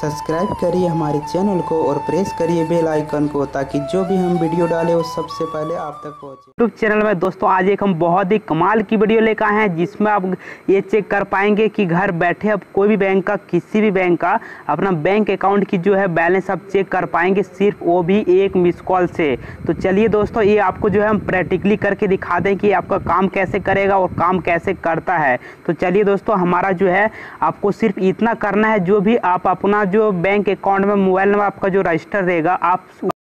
Subscribe करिए हमारे channel को और प्रेस करिए बेल आइकन को ताकि जो भी हम वीडियो डालें वो सबसे पहले आप तक पहुंचे। यूट्यूब चैनल में दोस्तों आज एक हम बहुत ही कमाल की वीडियो लेकर आए हैं जिसमें आप ये चेक कर पाएंगे कि घर बैठे आप कोई भी बैंक का अपना बैंक अकाउंट की जो है बैलेंस आप चेक कर पाएंगे, सिर्फ वो भी एक मिस कॉल से। तो चलिए दोस्तों ये आपको जो है हम प्रैक्टिकली करके दिखा दें कि आपका काम कैसे करेगा और काम कैसे करता है। तो चलिए दोस्तों हमारा जो है आपको सिर्फ इतना करना है, जो भी आप अपना जो बैंक अकाउंट में मोबाइल नंबर आपका जो रजिस्टर रहेगा आप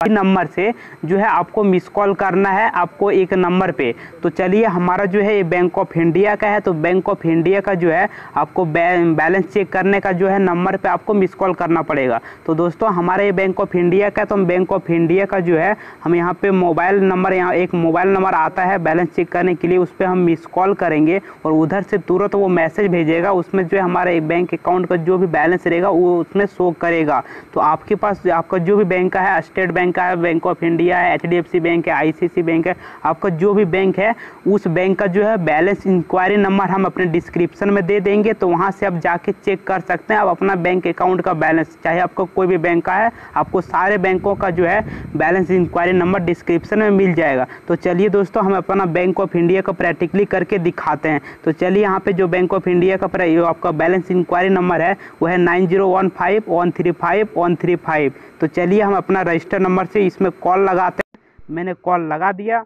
नंबर से जो है आपको मिस कॉल करना है आपको एक नंबर पे। तो चलिए हमारा जो है ये बैंक ऑफ इंडिया का है, तो बैंक ऑफ इंडिया का जो है आपको बैलेंस चेक करने का जो है नंबर पे आपको मिस कॉल करना पड़ेगा। तो दोस्तों हमारा ये बैंक ऑफ इंडिया का है, तो हम बैंक ऑफ इंडिया का जो है हम यहाँ पे मोबाइल नंबर, यहाँ एक मोबाइल नंबर आता है बैलेंस चेक करने के लिए, उस पर हम मिस कॉल करेंगे और उधर से तुरंत वो मैसेज भेजेगा, उसमें जो है हमारे बैंक अकाउंट का जो भी बैलेंस रहेगा वो उसमें शो करेगा। तो आपके पास आपका जो भी बैंक का है, स्टेट बैंक का है, बैंक ऑफ इंडिया है, HDFC बैंक है, ICICI बैंक है, आपका जो भी बैंक है उस बैंक का जो है बैलेंस इंक्वायरी नंबर हम अपने डिस्क्रिप्शन में दे देंगे। तो वहां से आप जाके चेक कर सकते हैं आप अपना बैंक अकाउंट का बैलेंस, चाहे आपका कोई भी बैंक का है, आपको सारे बैंकों का जो है बैलेंस इंक्वायरी नंबर डिस्क्रिप्शन में मिल जाएगा। तो चलिए दोस्तों हम अपना बैंक ऑफ इंडिया का प्रैक्टिकली करके दिखाते हैं। तो चलिए यहाँ पे जो बैंक ऑफ इंडिया का आपका बैलेंस इंक्वायरी नंबर है वो है 9015135135। तो चलिए हम अपना रजिस्टर नंबर से इसमें कॉल लगाते हैं। मैंने कॉल लगा दिया।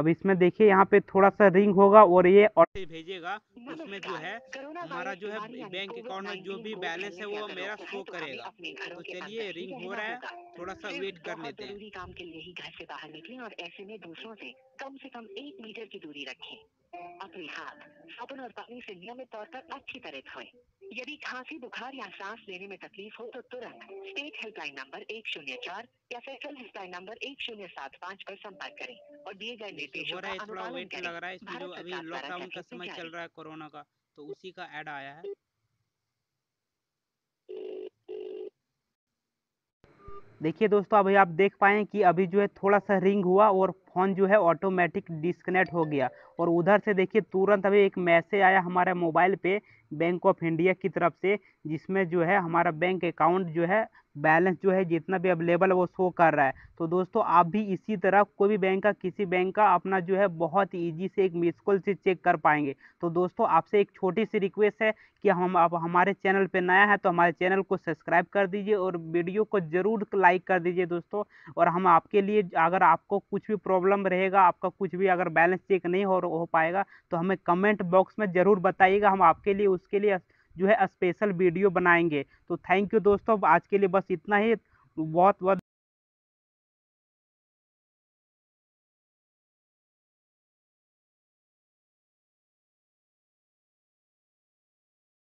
अब इसमें देखिए यहाँ पे थोड़ा सा रिंग होगा और ये ऑटो भेजेगा, उसमें जो है हमारा जो है बैंक अकाउंट में जो भी बैलेंस है वो मेरा शो करेगा। तो चलिए रिंग हो रहा है, थोड़ा सा वेट कर लेते हैं। काम के लिए ही घर से बाहर निकलें और ऐसे में दूसरों से कम 1 मीटर की दूरी रखें। अपने हाथ साबुन और पानी से नियमित तौर पर अच्छी तरह धोएं। यदि खांसी, बुखार या सांस लेने में तकलीफ हो तो तुरंत स्टेट हेल्पलाइन नंबर 104 या सेंट्रल हेल्पलाइन नंबर 1075 पर संपर्क करें और दिए गए निर्देशों का अनुपालन करें। भारत सरकार लॉकडाउन का समय चल रहा है कोरोना का, तो उसी का ऐड आया है। देखिए दोस्तों अभी आप देख पाएँ कि अभी जो है थोड़ा सा रिंग हुआ और फ़ोन जो है ऑटोमेटिक डिस्कनेक्ट हो गया और उधर से देखिए तुरंत अभी एक मैसेज आया हमारे मोबाइल पे बैंक ऑफ इंडिया की तरफ से, जिसमें जो है हमारा बैंक अकाउंट जो है बैलेंस जो है जितना भी अवेलेबल है वो शो कर रहा है। तो दोस्तों आप भी इसी तरह कोई भी बैंक का अपना जो है बहुत ईजी से एक मिस कॉल से चेक कर पाएंगे। तो दोस्तों आपसे एक छोटी सी रिक्वेस्ट है कि आप हमारे चैनल पे नया है तो हमारे चैनल को सब्सक्राइब कर दीजिए और वीडियो को ज़रूर लाइक कर दीजिए दोस्तों। और हम आपके लिए, अगर आपको कुछ भी प्रॉब्लम रहेगा, आपका कुछ भी अगर बैलेंस चेक नहीं हो पाएगा तो हमें कमेंट बॉक्स में ज़रूर बताइएगा, हम आपके लिए उसके लिए जो है स्पेशल वीडियो बनाएंगे। तो थैंक यू दोस्तों, आज के लिए बस इतना ही। बहुत बहुत